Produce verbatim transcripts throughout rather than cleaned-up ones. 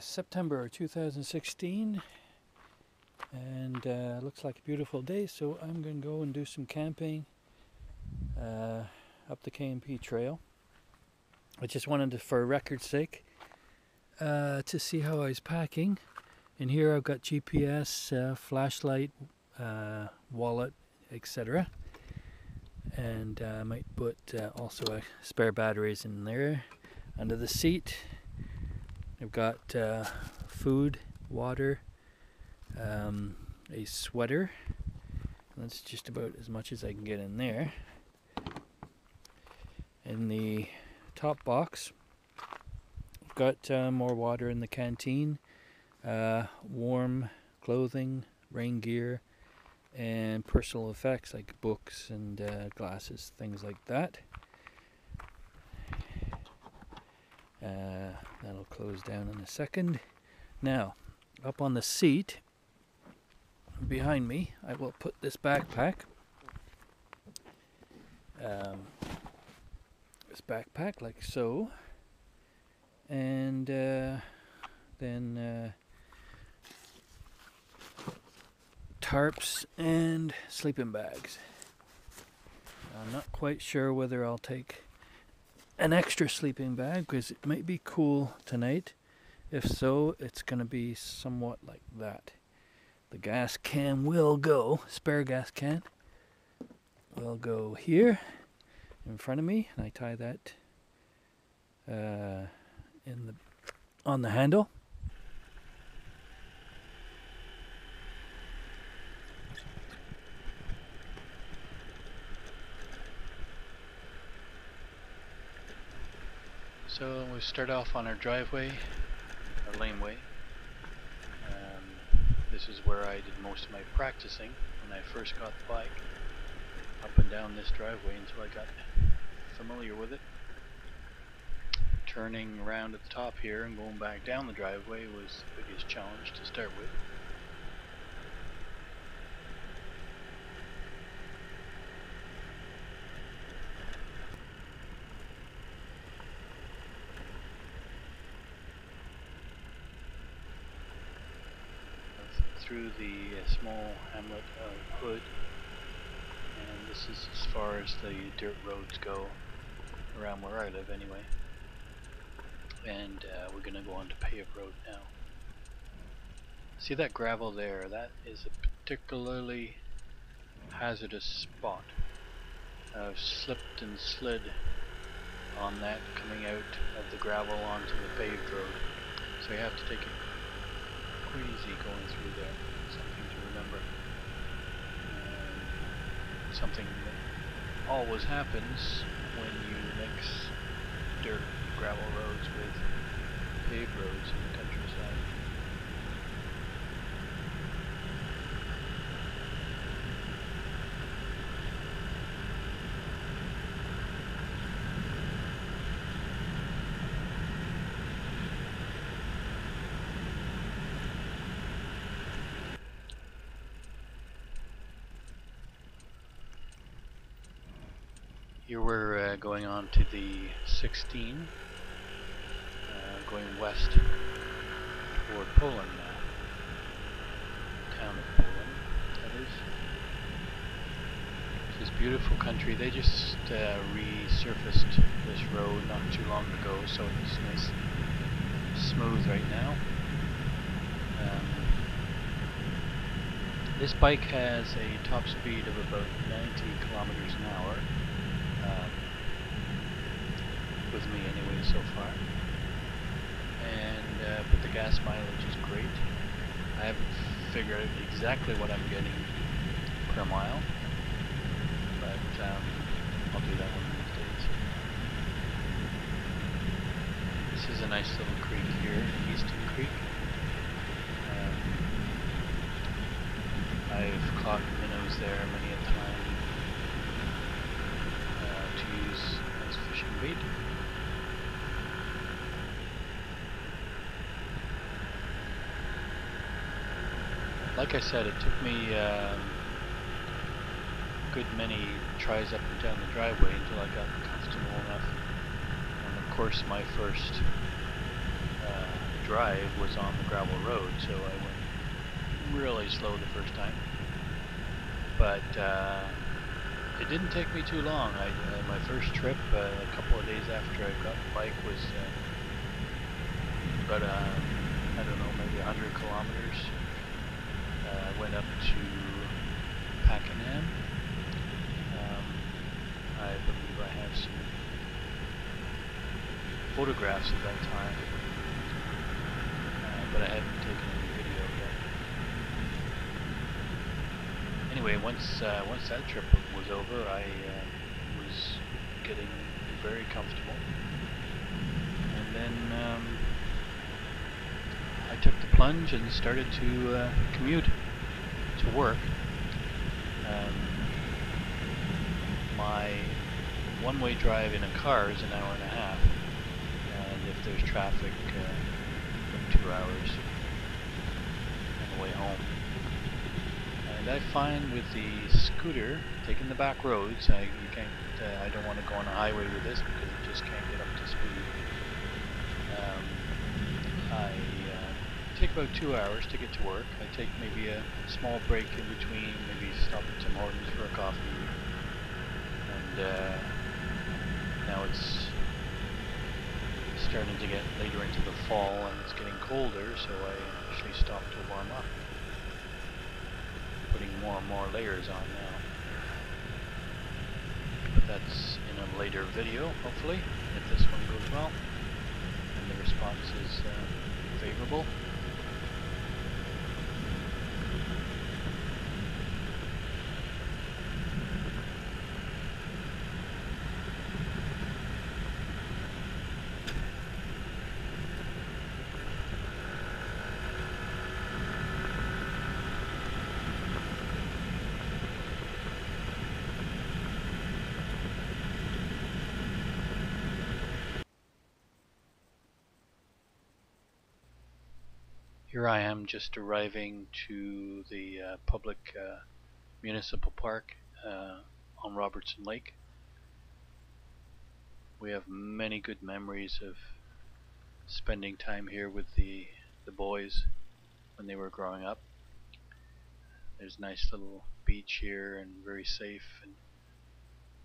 September two thousand sixteen, and uh, looks like a beautiful day, so I'm going to go and do some camping uh, up the K M P trail. I just wanted to, for record's sake, uh, to see how I was packing. And here I've got G P S, uh, flashlight, uh, wallet, et cetera. And uh, I might put uh, also uh, spare batteries in there. Under the seat, I've got uh, food, water, um, a sweater. That's just about as much as I can get in there. In the top box, I've got uh, more water in the canteen, uh, warm clothing, rain gear, and personal effects like books and uh, glasses, things like that. Uh, that'll close down in a second. Now, up on the seat behind me, I will put this backpack. Um, this backpack, like so, and uh, then uh, tarps and sleeping bags. I'm not quite sure whether I'll take an extra sleeping bag because it might be cool tonight. If so, it's going to be somewhat like that. The gas can will go, spare gas can will go here in front of me, and I tie that uh, in the on the handle. So we start off on our driveway, our laneway. Um, this is where I did most of my practicing when I first got the bike, up and down this driveway until I got familiar with it. Turning around at the top here and going back down the driveway was the biggest challenge to start with. Through the uh, small hamlet of Hood, and this is as far as the dirt roads go around where I live anyway, and uh, we're gonna go on to paved road now. See that gravel there? That is a particularly hazardous spot. I've slipped and slid on that coming out of the gravel onto the paved road, so you have to take it easy going through there. Something to remember. Um, something that always happens when you mix dirt gravel roads with paved roads in the countryside. Here we're uh, going on to the sixteen, uh, going west toward Poland now, town of Poland, that is. It's this beautiful country. They just uh, resurfaced this road not too long ago, so it's nice and smooth right now. Um, this bike has a top speed of about ninety kilometers an hour. Um, with me anyway so far, and uh, but the gas mileage is great. I haven't figured out exactly what I'm getting per mile, but um, I'll do that one of these days. This is a nice little creek here, Kingston Creek. Um, I've caught minnows there many a time as fishing bait. Like I said, it took me uh, a good many tries up and down the driveway until I got comfortable enough. And of course my first uh, drive was on the gravel road, so I went really slow the first time. But uh, it didn't take me too long. I, uh, my first trip, uh, a couple of days after I got the bike, was uh, about, uh, I don't know, maybe one hundred kilometers. I uh, went up to Pakenham. Um, I believe I have some photographs of that time, uh, but I hadn't taken any video yet. Anyway, once uh, once that trip was over, I uh, was getting very comfortable, and then um, I took the plunge and started to uh, commute to work. Um, my one-way drive in a car is an hour and a half, and if there's traffic, uh, two hours on the way home. And I find with the scooter, taking the back roads, I you can't. Uh, I don't want to go on a highway with this because it just can't get up to speed. Um, I take about two hours to get to work. I take maybe a small break in between, maybe stop at Tim Hortons for a coffee. And uh, now it's starting to get later into the fall and it's getting colder, so I actually stop to warm up. Putting more and more layers on now. But that's in a later video, hopefully, if this one goes well and the response is uh, favorable. Here I am just arriving to the uh, public uh, municipal park uh, on Robertson Lake. We have many good memories of spending time here with the, the boys when they were growing up. There's a nice little beach here and very safe. And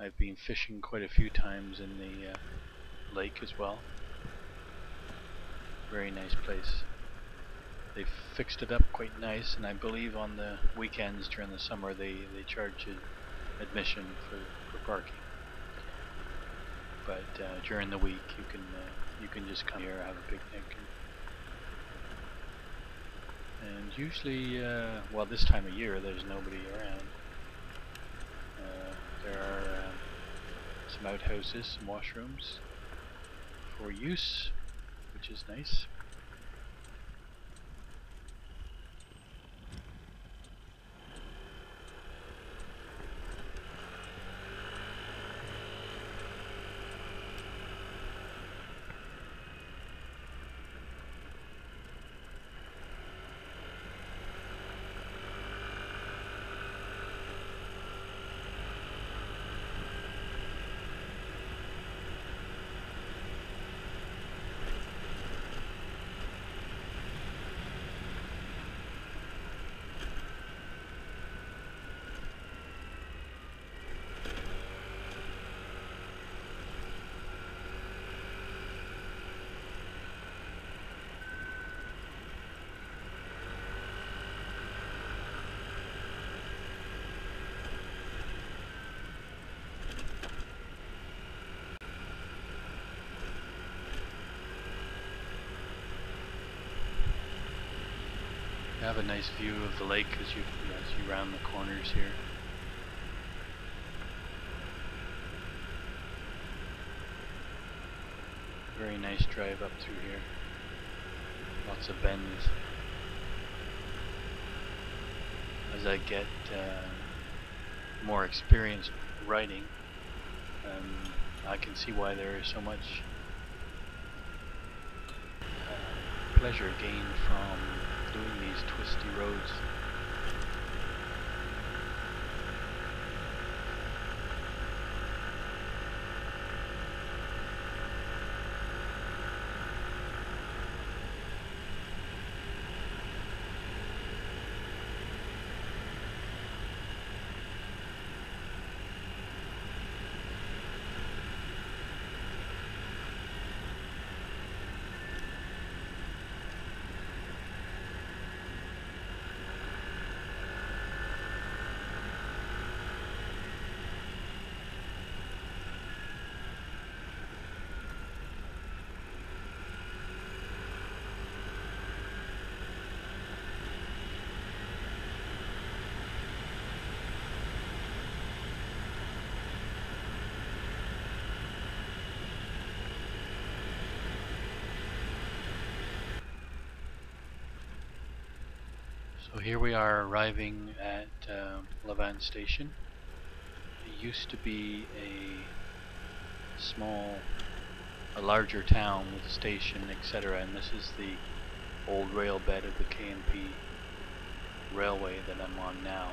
I've been fishing quite a few times in the uh, lake as well. Very nice place. They fixed it up quite nice, and I believe on the weekends during the summer they, they charge you admission for, for parking. But uh, during the week you can uh, you can just come here, have a picnic, and, and usually, uh, well, this time of year there's nobody around. Uh, there are uh, some outhouses, some washrooms for use, which is nice. Have a nice view of the lake as you as you round the corners here. Very nice drive up through here. Lots of bends. As I get uh, more experienced riding, um, I can see why there is so much uh, pleasure gained from doing these twisty roads. So here we are arriving at um, Lavant Station. It used to be a small, a larger town with a station, et cetera. And this is the old rail bed of the K M P railway that I'm on now.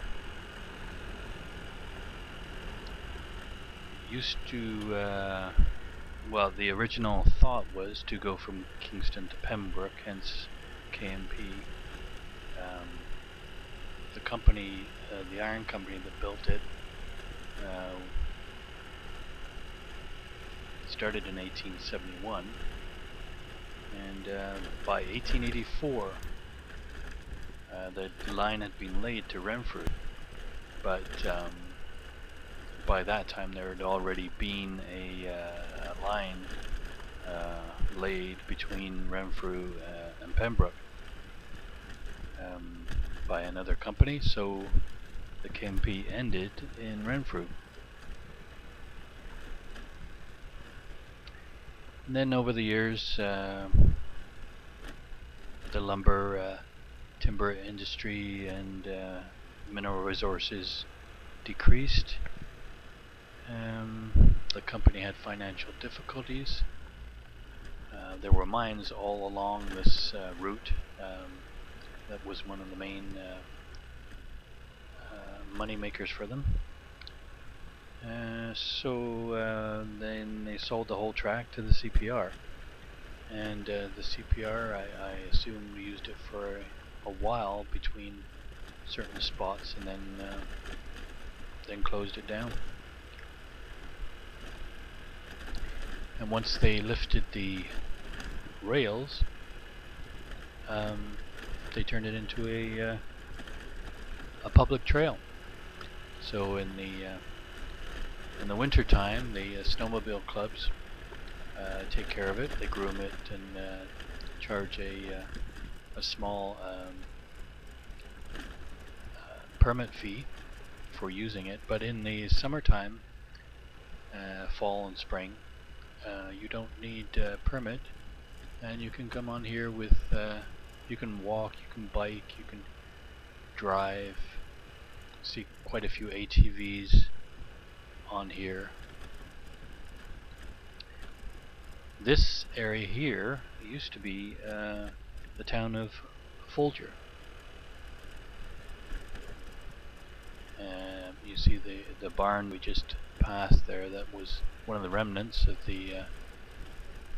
It used to, uh, well, the original thought was to go from Kingston to Pembroke, hence K M P. Um, the company, uh, the iron company that built it, uh, started in eighteen seventy-one, and uh, by eighteen eighty-four uh, the line had been laid to Renfrew, but um, by that time there had already been a, uh, a line uh, laid between Renfrew uh, and Pembroke Um, by another company, so the K M P ended in Renfrew. And then over the years uh, the lumber, uh, timber industry and uh, mineral resources decreased. Um, the company had financial difficulties. Uh, there were mines all along this uh, route. Um, That was one of the main uh, uh, money makers for them. Uh, so uh, then they sold the whole tract to the C P R, and uh, the C P R, I, I assume, used it for a, a while between certain spots, and then uh, then closed it down. And once they lifted the rails, Um, they turned it into a uh, a public trail. So in the uh, in the winter time, the uh, snowmobile clubs uh, take care of it. They groom it and uh, charge a uh, a small um, uh, permit fee for using it. But in the summertime, uh, fall and spring, uh, you don't need a permit, and you can come on here with. Uh, You can walk, you can bike, you can drive. See quite a few A T Vs on here. This area here used to be uh, the town of Folger. Uh, you see the the barn we just passed there. That was one of the remnants of the uh,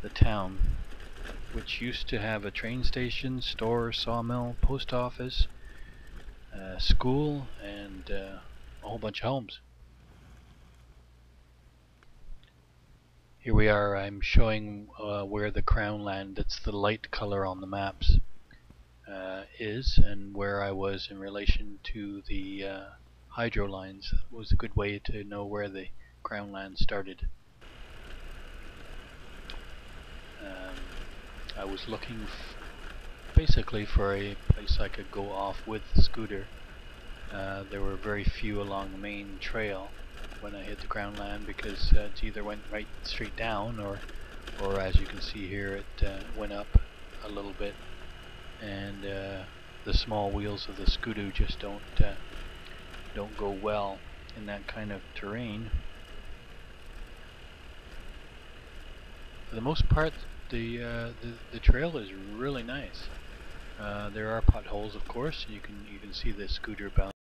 the town, which used to have a train station, store, sawmill, post office, uh, school, and uh, a whole bunch of homes. Here we are. I'm showing uh, where the Crown Land, that's the light color on the maps, uh, is, and where I was in relation to the uh, hydro lines. It was a good way to know where the Crown Land started. Um, I was looking f basically for a place I could go off with the scooter. Uh, there were very few along the main trail when I hit the Crown Land, because uh, it either went right straight down, or or as you can see here, it uh, went up a little bit, and uh, the small wheels of the scooter just don't uh, don't go well in that kind of terrain. For the most part, The, uh, the the trail is really nice. Uh, there are potholes, of course. You can you can see the scooter bounce.